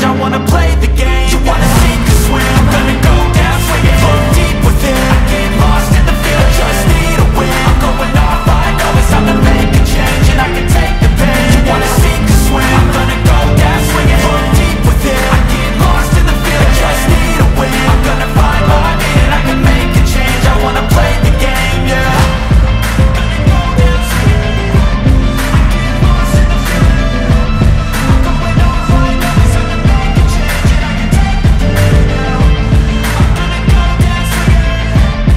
I wanna play the game.